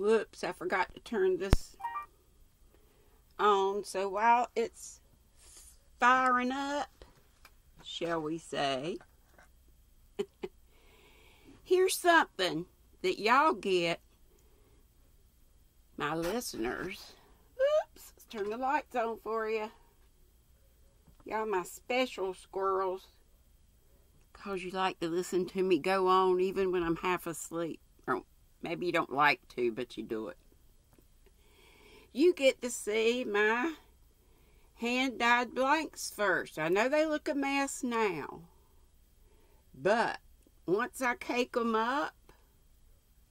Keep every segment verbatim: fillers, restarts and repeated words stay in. Whoops, I forgot to turn this on. So while it's firing up, shall we say, here's something that y'all get, my listeners. Oops, let's turn the lights on for you. Y'all my special squirrels, because you like to listen to me go on even when I'm half asleep. Or maybe you don't like to, but you do it. You get to see my hand-dyed blanks first. I know they look a mess now, but once I cake them up,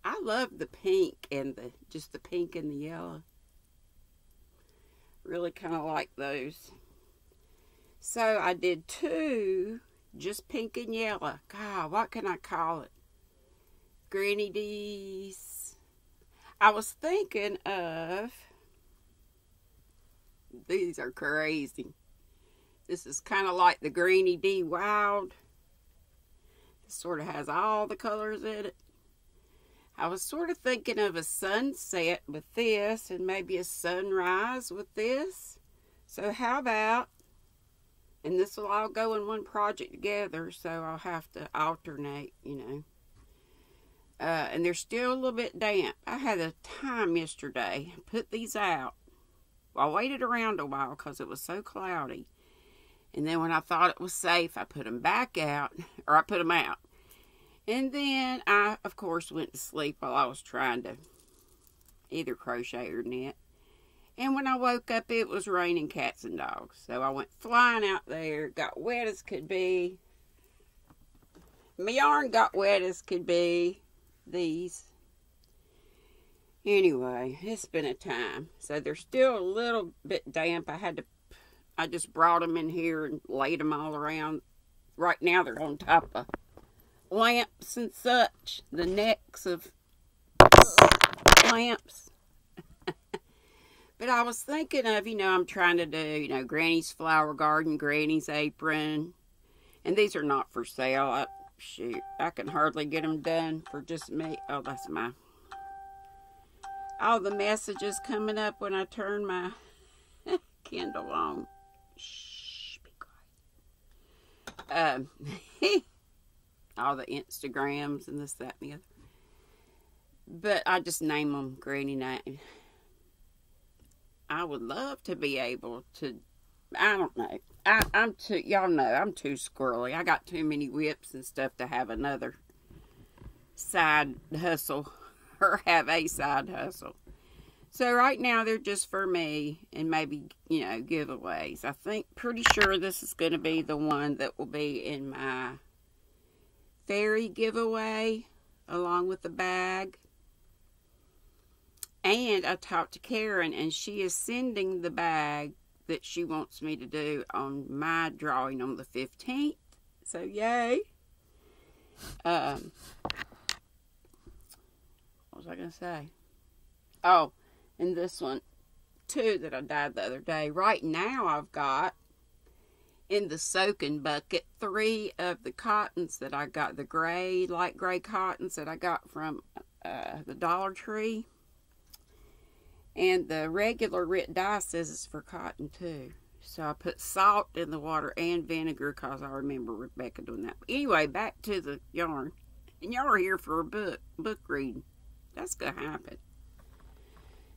I love the pink and the, just the pink and the yellow. Really kind of like those. So I did two, just pink and yellow. God, what can I call it? Granny D's. I was thinking of, these are crazy. This is kind of like the Granny D Wild. This sort of has all the colors in it. I was sort of thinking of a sunset with this and maybe a sunrise with this. So how about, and this will all go in one project together, so I'll have to alternate, you know. Uh, and they're still a little bit damp. I had a time yesterday. I put these out. Well, I waited around a while because it was so cloudy. And then when I thought it was safe, I put them back out, or I put them out. And then I, of course, went to sleep while I was trying to either crochet or knit. And when I woke up, it was raining cats and dogs. So I went flying out there, got wet as could be. My yarn got wet as could be. These. Anyway, it's been a time. So they're still a little bit damp. I had to, I just brought them in here and laid them all around. Right now they're on top of lamps and such, the necks of lamps. But I was thinking of, you know, I'm trying to do, you know, Granny's Flower Garden, Granny's Apron. And these are not for sale. I, shoot, I can hardly get them done for just me. Oh, that's my, all the messages coming up when I turn my Kindle on. Shh, be quiet. Um, all the Instagrams and this, that, and the other. But I just name them Granny Name. I would love to be able to, I don't know. I, I'm too, y'all know, I'm too squirrely. I got too many whips and stuff to have another side hustle or have a side hustle. So right now they're just for me and maybe, you know, giveaways. I think, pretty sure this is going to be the one that will be in my fairy giveaway along with the bag. And I talked to Karen, and she is sending the bag that she wants me to do on my drawing on the fifteenth. So, yay. Um, what was I going to say? Oh, and this one, too, that I dyed the other day. Right now, I've got, in the soaking bucket, three of the cottons that I got, the gray, light gray cottons that I got from uh, the Dollar Tree. And the regular Rit dye says it's for cotton too. So I put salt in the water and vinegar because I remember Rebecca doing that. But anyway, back to the yarn. And y'all are here for a book, book reading. That's going to happen.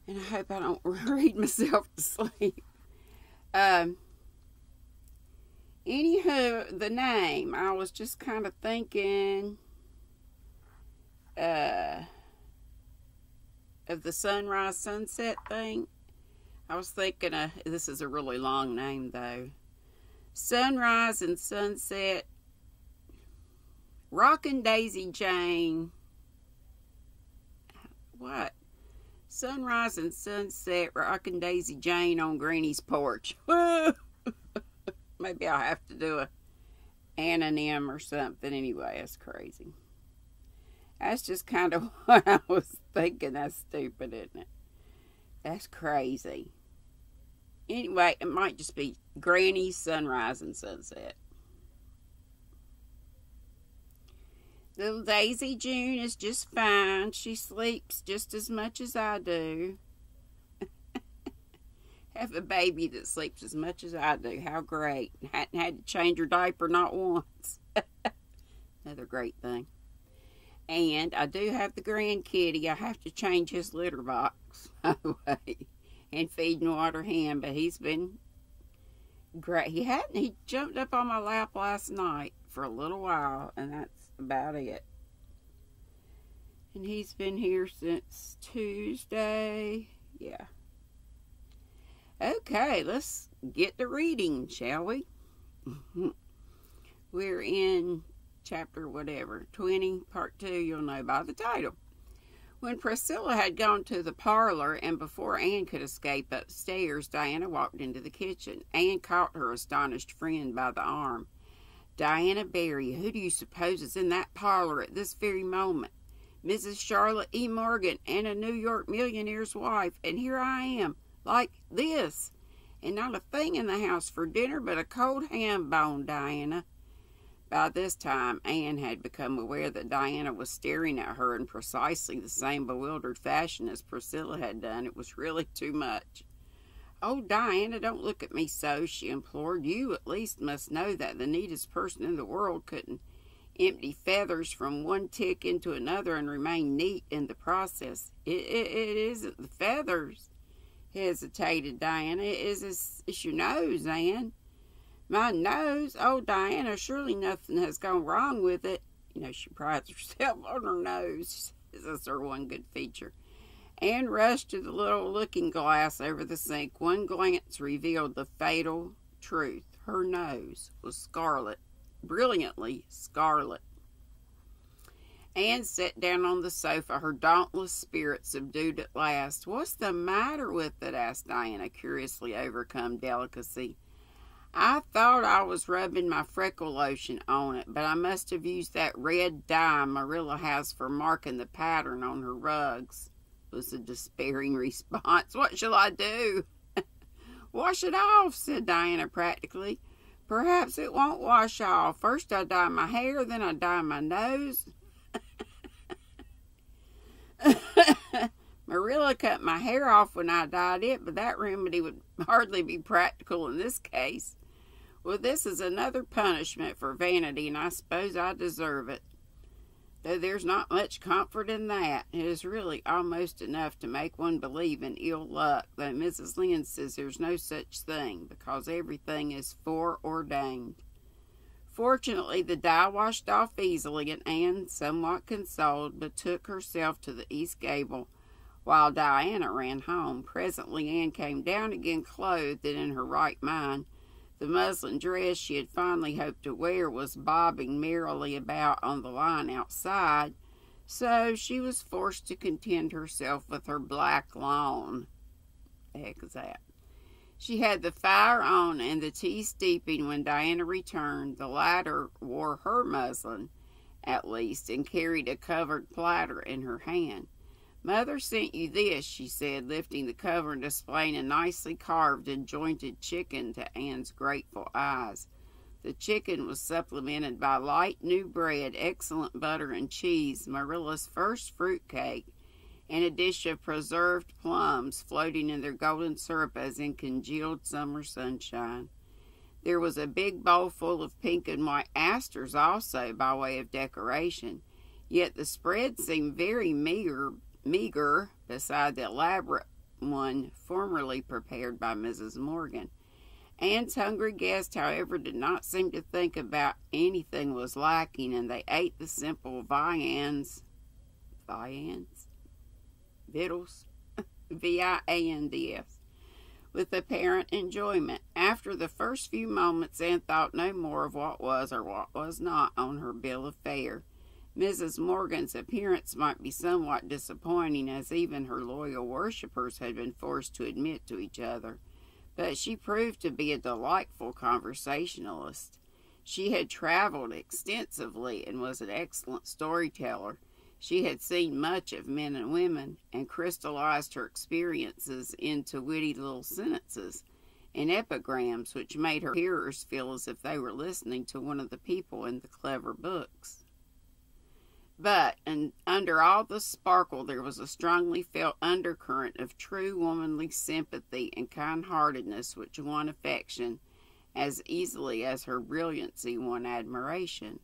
And I hope I don't read myself to sleep. Um, anywho, the name. I was just kind of thinking Uh... of the sunrise sunset thing. I was thinking of, this is a really long name though, Sunrise and Sunset Rockin' Daisy Jane. What? Sunrise and Sunset Rockin' Daisy Jane on Granny's Porch. Maybe I'll have to do a anonym or something. Anyway, that's crazy. That's just kind of what I was thinking. That's stupid, isn't it? That's crazy. Anyway, it might just be Granny Sunrise and Sunset. Little Daisy June is just fine. She sleeps just as much as I do. Have a baby that sleeps as much as I do. How great. Hadn't had to change her diaper not once. Another great thing. And I do have the grand kitty. I have to change his litter box, by the way, and feed and water him. But he's been great. He hadn't. He jumped up on my lap last night for a little while, and that's about it. And he's been here since Tuesday. Yeah. Okay, let's get to reading, shall we? We're in chapter whatever, twenty, part two, you'll know by the title. When Priscilla had gone to the parlor and before Anne could escape upstairs, Diana walked into the kitchen. Anne caught her astonished friend by the arm. Diana Barry, who do you suppose is in that parlor at this very moment? Missus Charlotte E. Morgan and a New York millionaire's wife, and here I am, like this, and not a thing in the house for dinner but a cold ham bone, Diana. By this time, Anne had become aware that Diana was staring at her in precisely the same bewildered fashion as Priscilla had done. It was really too much. "Oh, Diana, don't look at me so," she implored. "You at least must know that the neatest person in the world couldn't empty feathers from one tick into another and remain neat in the process." It, it, it isn't the feathers," hesitated Diana. "It is his, it's your nose, Anne." "My nose? Oh, Diana, surely nothing has gone wrong with it." You know, she prides herself on her nose. That's her one good feature. Anne rushed to the little looking-glass over the sink. One glance revealed the fatal truth. Her nose was scarlet, brilliantly scarlet. Anne sat down on the sofa, her dauntless spirit subdued at last. "What's the matter with it?" asked Diana, curiously overcome delicacy. "I thought I was rubbing my freckle lotion on it, but I must have used that red dye Marilla has for marking the pattern on her rugs," was the despairing response. "What shall I do?" "Wash it off," said Diana practically. "Perhaps it won't wash off. First I dye my hair, then I dye my nose." "Marilla cut my hair off when I dyed it, but that remedy would hardly be practical in this case. Well, this is another punishment for vanity, and I suppose I deserve it. Though there's not much comfort in that. It is really almost enough to make one believe in ill luck, though Missus Lynde says there's no such thing, because everything is foreordained." Fortunately, the dye washed off easily, and Anne, somewhat consoled, betook herself to the east gable, while Diana ran home. Presently, Anne came down again, clothed and in her right mind. The muslin dress she had fondly hoped to wear was bobbing merrily about on the line outside, so she was forced to content herself with her black lawn. The heck is that? She had the fire on and the tea steeping when Diana returned. The latter wore her muslin, at least, and carried a covered platter in her hand. "Mother sent you this," she said, lifting the cover and displaying a nicely carved and jointed chicken to Anne's grateful eyes. The chicken was supplemented by light new bread, excellent butter and cheese, Marilla's first fruit cake, and a dish of preserved plums floating in their golden syrup as in congealed summer sunshine. There was a big bowl full of pink and white asters also by way of decoration, yet the spread seemed very meager, meager beside the elaborate one formerly prepared by Missus Morgan. Anne's hungry guests, however, did not seem to think about anything was lacking, and they ate the simple viands, viands, victuals, V I A N D S, with apparent enjoyment. After the first few moments, Anne thought no more of what was or what was not on her bill of fare. Missus Morgan's appearance might be somewhat disappointing, as even her loyal worshippers had been forced to admit to each other, but she proved to be a delightful conversationalist. She had traveled extensively and was an excellent storyteller. She had seen much of men and women and crystallized her experiences into witty little sentences and epigrams which made her hearers feel as if they were listening to one of the people in the clever books. But and under all the sparkle there was a strongly felt undercurrent of true womanly sympathy and kind-heartedness which won affection as easily as her brilliancy won admiration.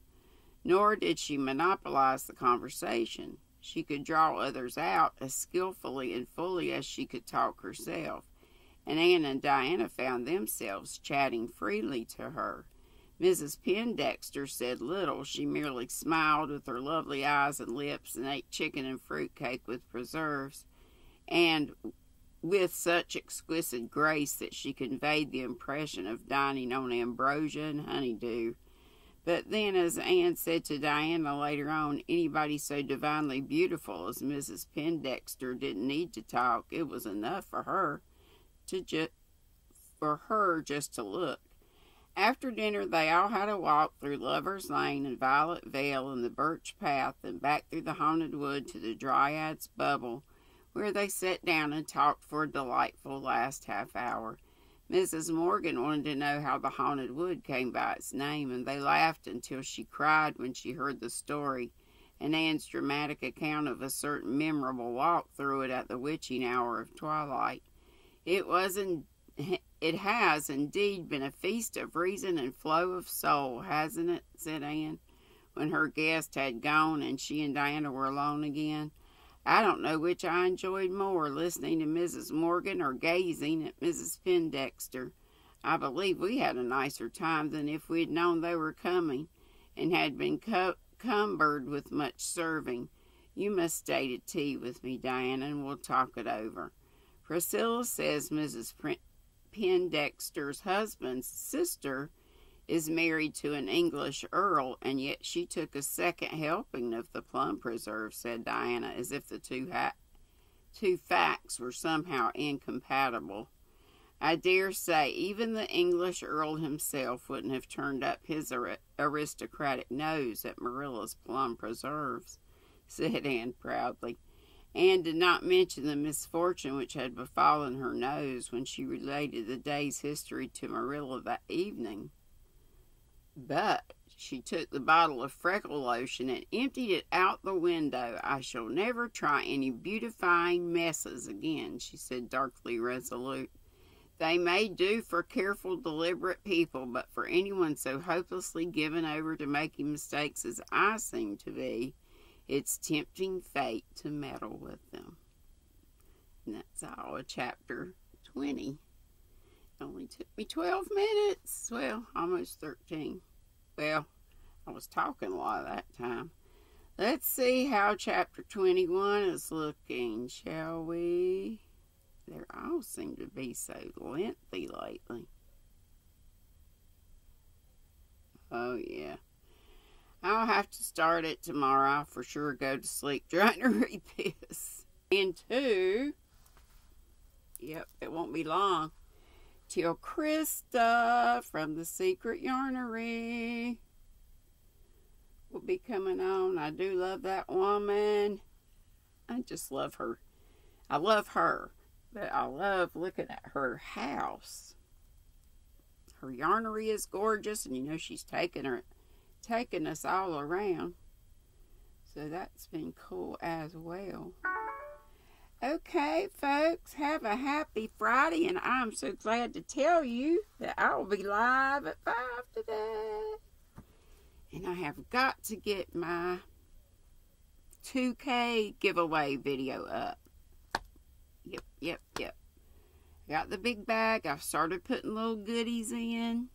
Nor did she monopolize the conversation. She could draw others out as skillfully and fully as she could talk herself, and Anne and Diana found themselves chatting freely to her. Missus Pendexter said little. She merely smiled with her lovely eyes and lips and ate chicken and fruit cake with preserves, and with such exquisite grace that she conveyed the impression of dining on ambrosia and honeydew. But then, as Anne said to Diana later on, anybody so divinely beautiful as Missus Pendexter didn't need to talk. It was enough for her to ju- for her just to look. After dinner, they all had a walk through Lover's Lane and Violet Vale and the Birch Path and back through the Haunted Wood to the Dryad's Bubble, where they sat down and talked for a delightful last half hour. Missus Morgan wanted to know how the Haunted Wood came by its name, and they laughed until she cried when she heard the story and Anne's dramatic account of a certain memorable walk through it at the witching hour of twilight. It was in It has, indeed, been a feast of reason and flow of soul, hasn't it? Said Anne, when her guest had gone and she and Diana were alone again. I don't know which I enjoyed more, listening to Missus Morgan or gazing at Missus Pendexter. I believe we had a nicer time than if we had known they were coming and had been cumbered with much serving. You must stay to tea with me, Diana, and we'll talk it over. Priscilla says Missus Print Pendexter's husband's sister is married to an English earl, and yet she took a second helping of the plum preserve, said Diana, as if the two, ha two facts were somehow incompatible. I dare say even the English earl himself wouldn't have turned up his ar aristocratic nose at Marilla's plum preserves, said Anne proudly. Anne did not mention the misfortune which had befallen her nose when she related the day's history to Marilla that evening. But she took the bottle of freckle lotion and emptied it out the window. I shall never try any beautifying messes again, she said, darkly resolute. They may do for careful, deliberate people, but for anyone so hopelessly given over to making mistakes as I seem to be, it's tempting fate to meddle with them. And that's all of chapter twenty. It only took me twelve minutes. Well, almost thirteen. Well, I was talking a lot that time. Let's see how chapter twenty-one is looking, shall we? They all seem to be so lengthy lately. Oh, yeah. I'll have to start it tomorrow. I'll for sure go to sleep trying to read this. And two, yep, it won't be long till Krista from the Secret Yarnery will be coming on. I do love that woman. I just love her. I love her, but I love looking at her house. Her yarnery is gorgeous, and you know she's taking her... taking us all around, so that's been cool as well. Okay, folks, have a happy Friday, and I'm so glad to tell you that I'll be live at five today, and I have got to get my two K giveaway video up. Yep, yep, yep. Got the big bag. I've started putting little goodies in.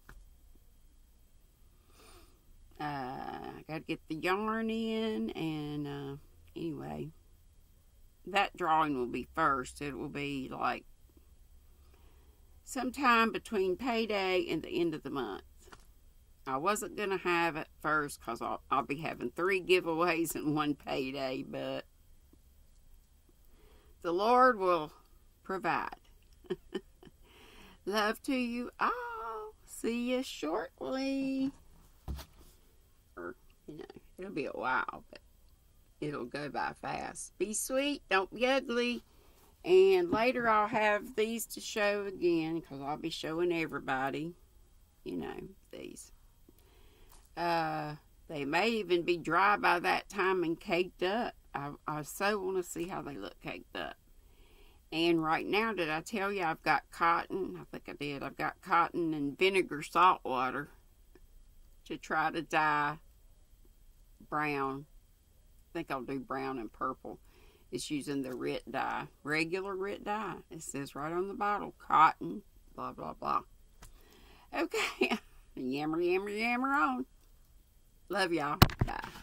Uh, I gotta get the yarn in, and uh, anyway, that drawing will be first. It will be like sometime between payday and the end of the month. I wasn't gonna have it first because I'll, I'll be having three giveaways in one payday, but the Lord will provide. Love to you all. See you shortly. Or, you know, it'll be a while, but it'll go by fast. Be sweet, don't be ugly, and later I'll have these to show again, because I'll be showing everybody, you know, these. Uh, They may even be dry by that time and caked up. I, I so want to see how they look caked up. And right now, did I tell you I've got cotton? I think I did. I've got cotton and vinegar salt water to try to dye brown. I think I'll do brown and purple. It's using the Rit dye, regular Rit dye. It says right on the bottle, cotton, blah, blah, blah. Okay, yammer, yammer, yammer on. Love y'all. Bye.